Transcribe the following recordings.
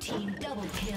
Team double kill.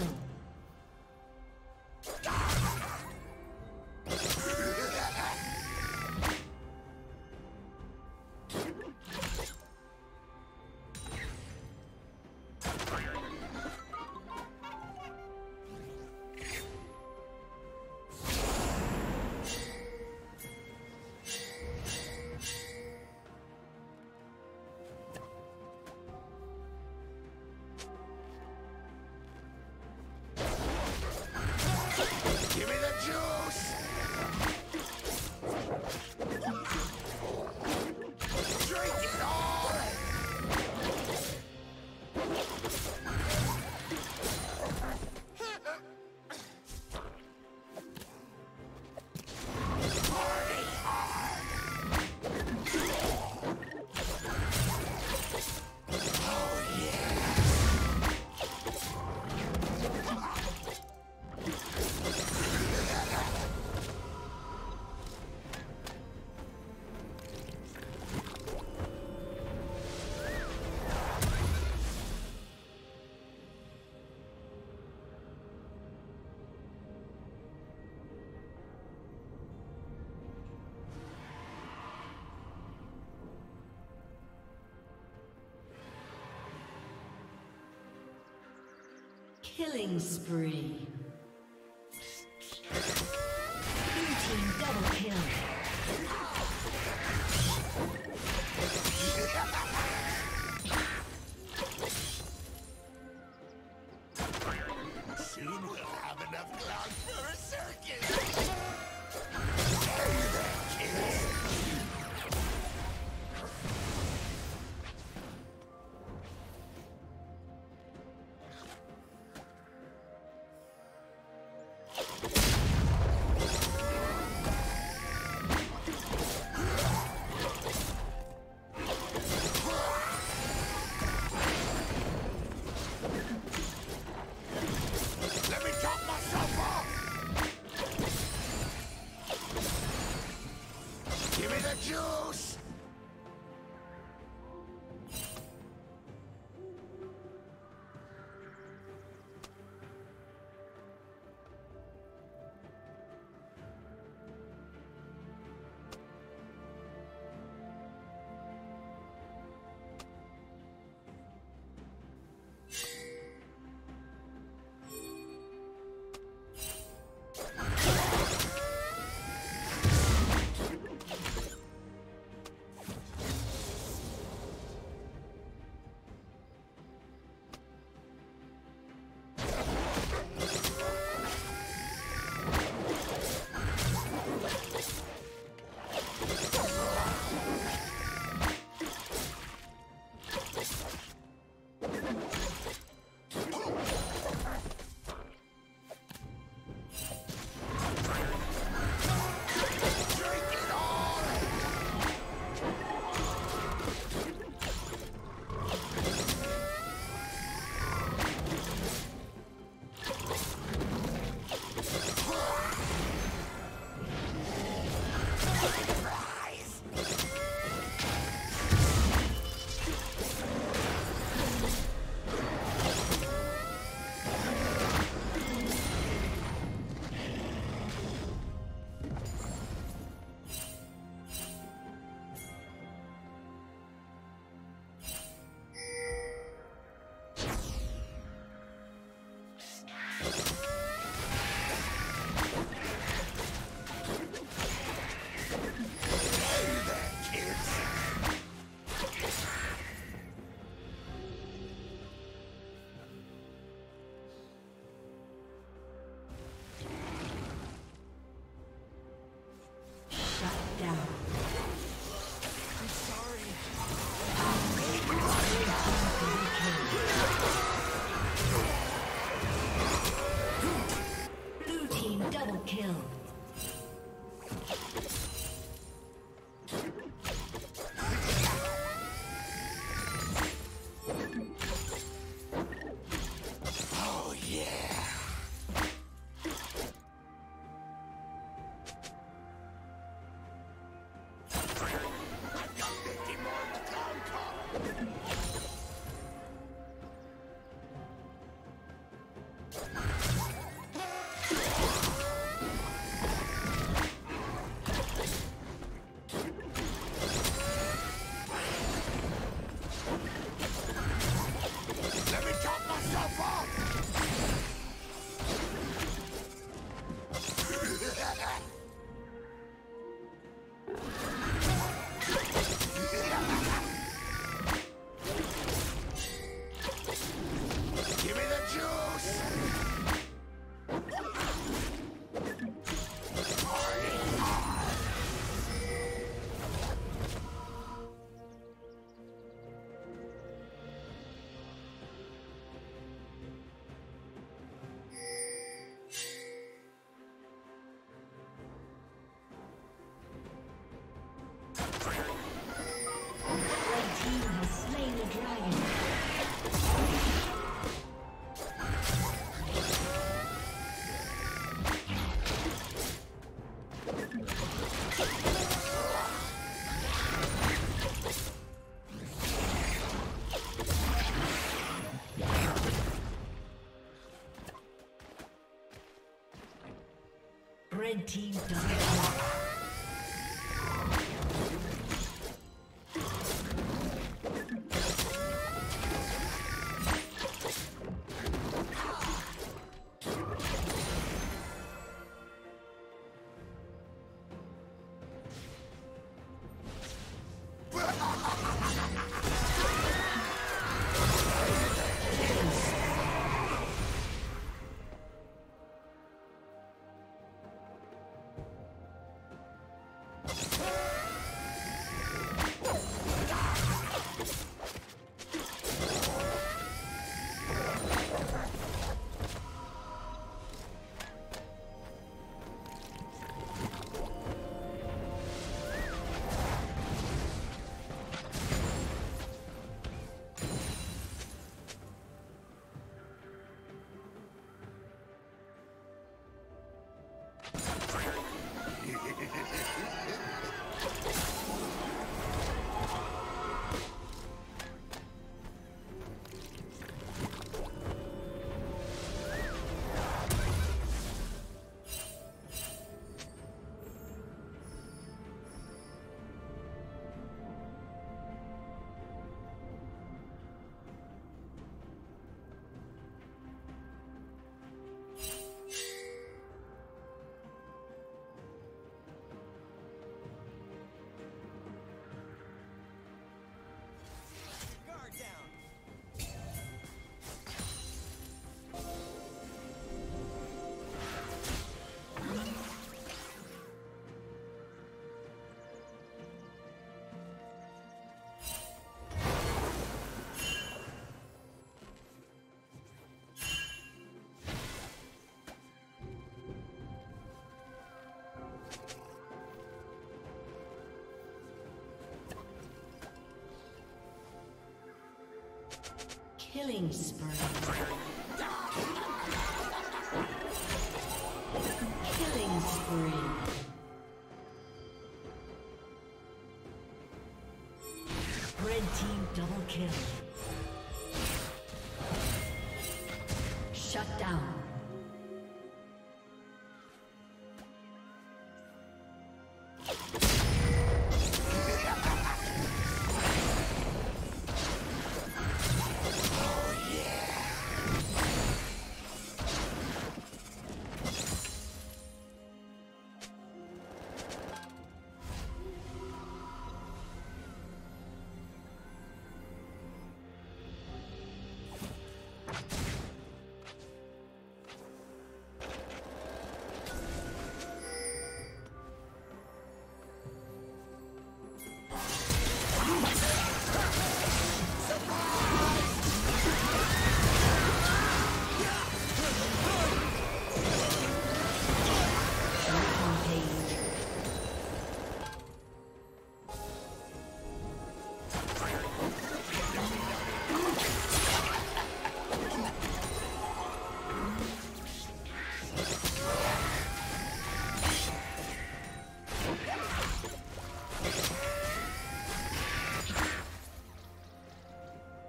Killing spree. Let me chop myself up! Red team double. Killing spree. Killing spree. Red team double kill. Shut down.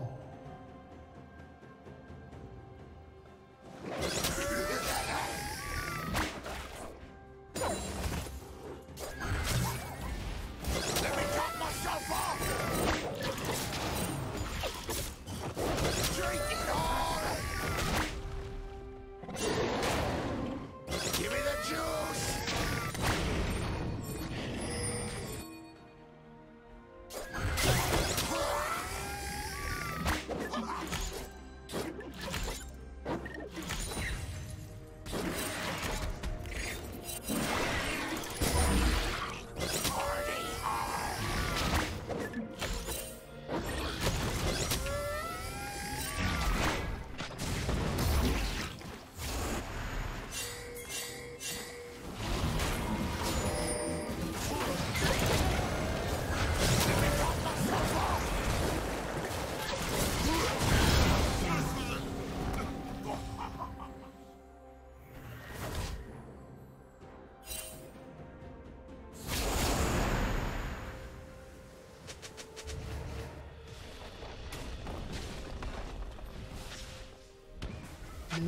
Blue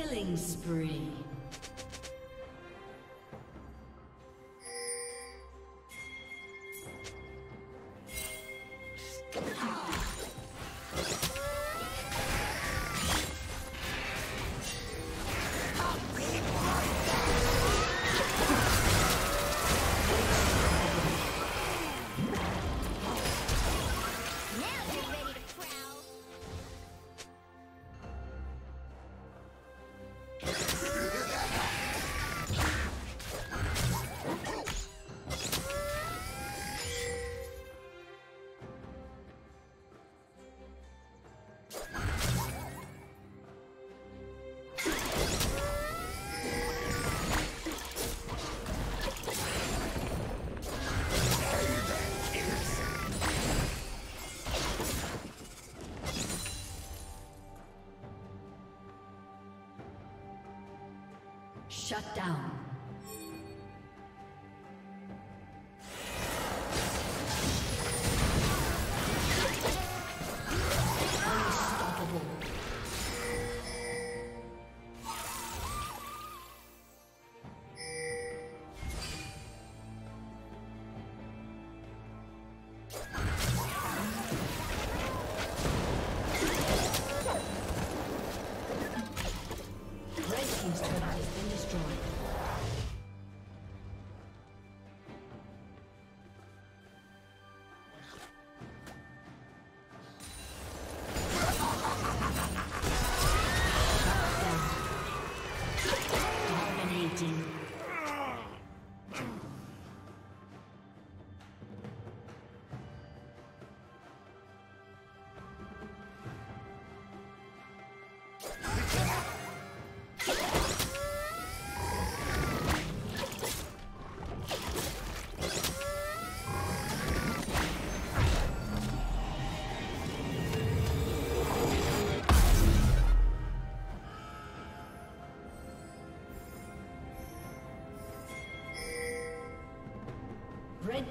Killing spree. Shut down. Red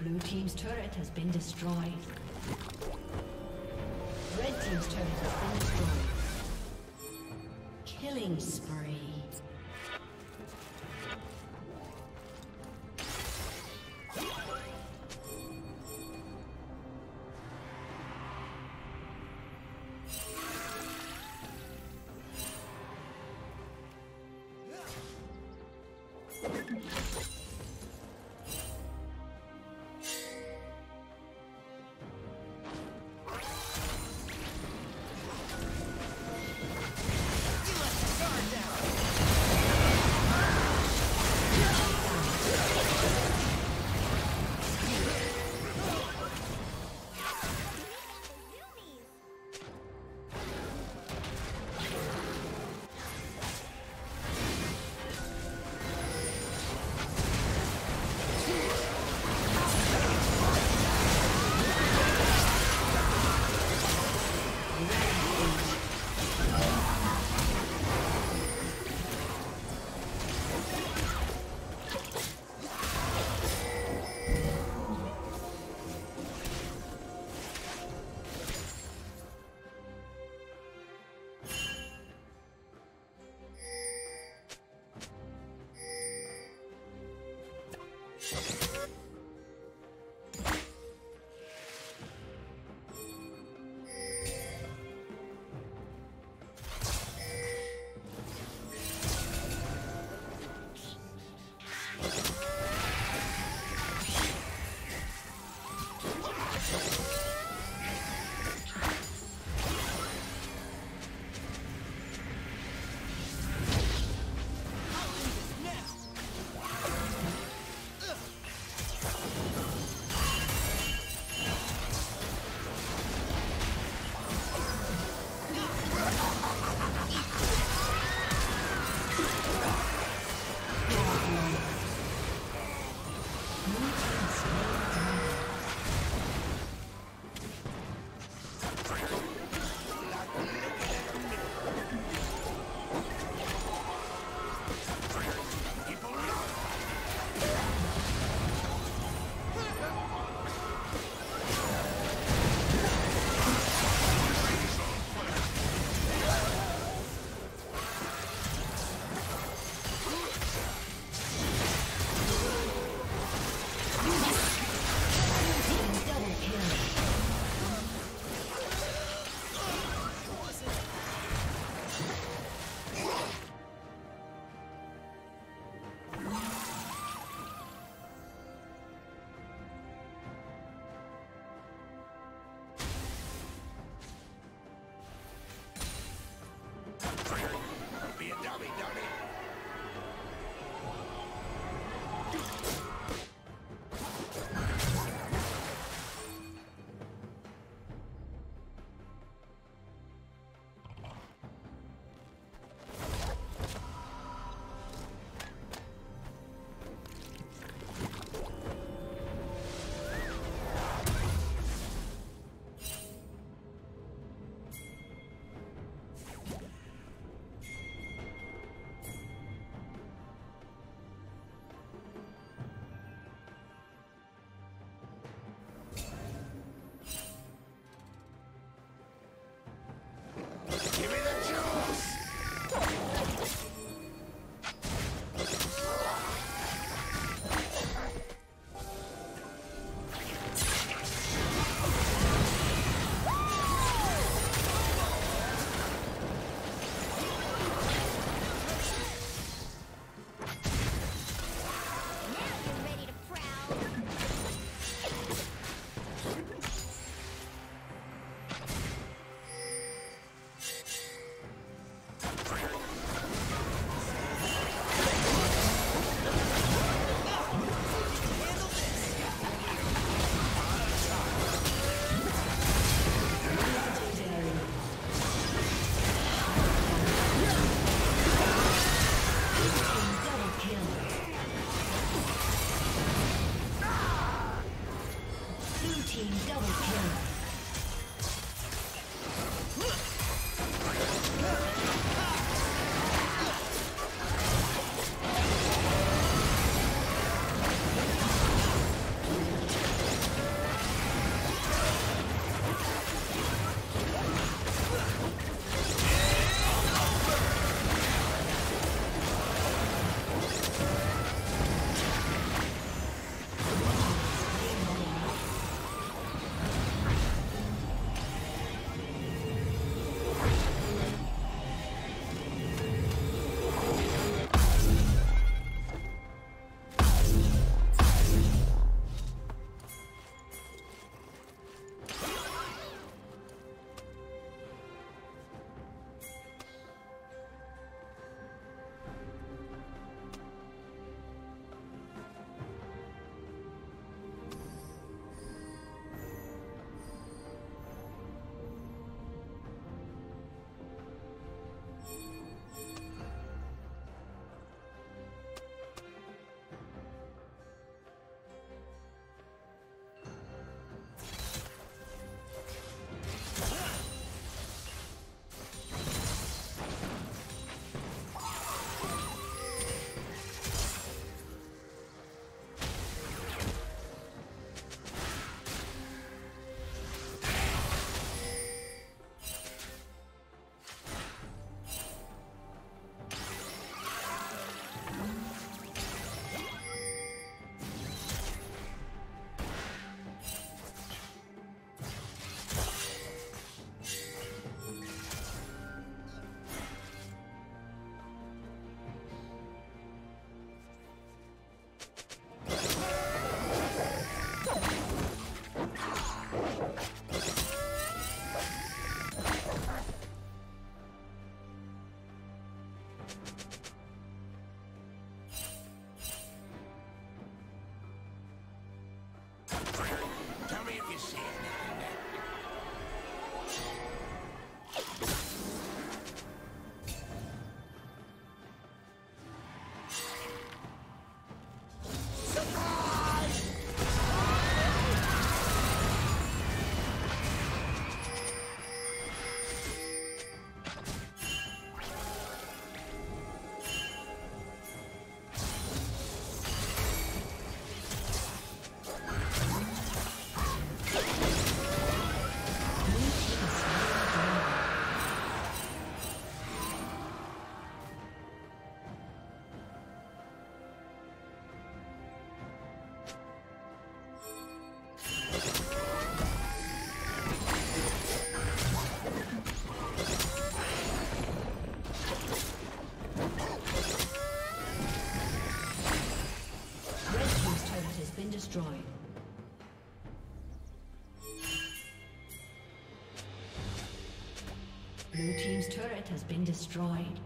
Blue team's turret has been destroyed. Red team's turret has been destroyed. Killing spree. turret has been destroyed.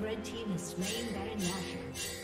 Red team is slain Baron Nashor.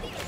Please.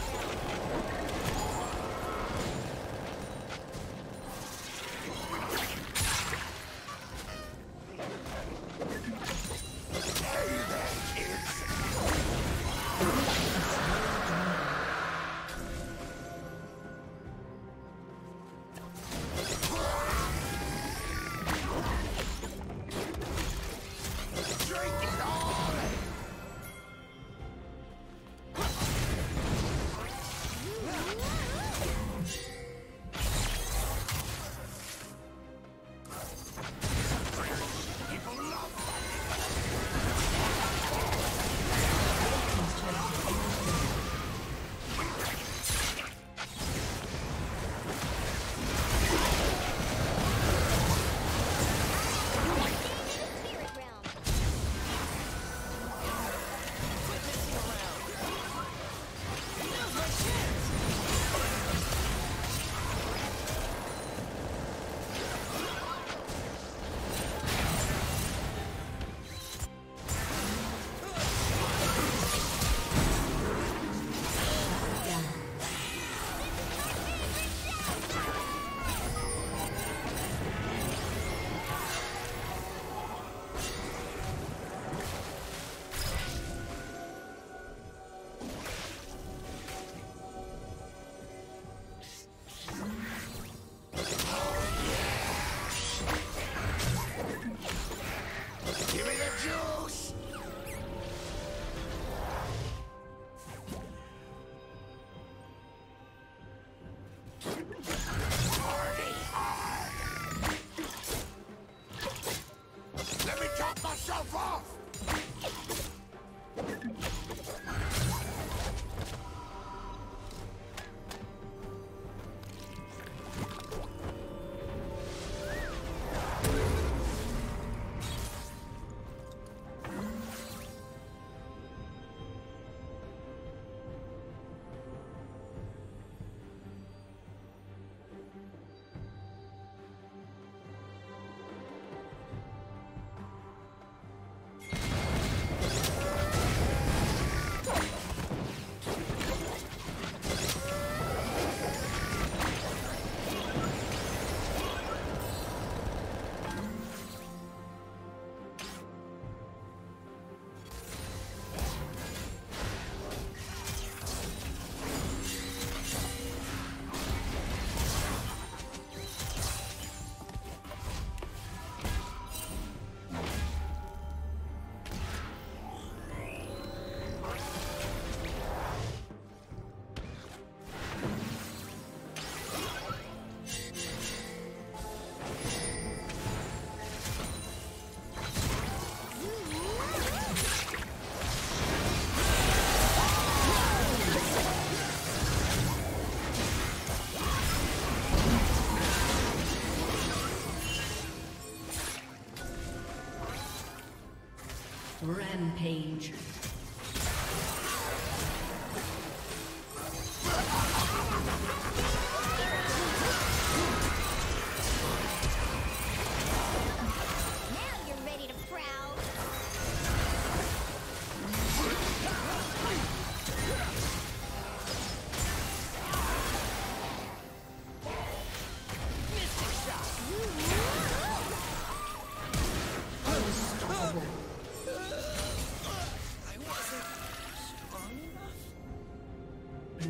Rampage.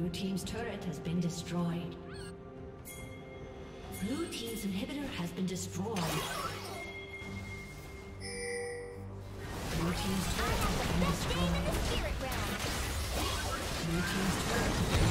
Blue team's turret has been destroyed. Blue team's inhibitor has been destroyed. Blue team's turret has been destroyed. Blue team's turret has been destroyed.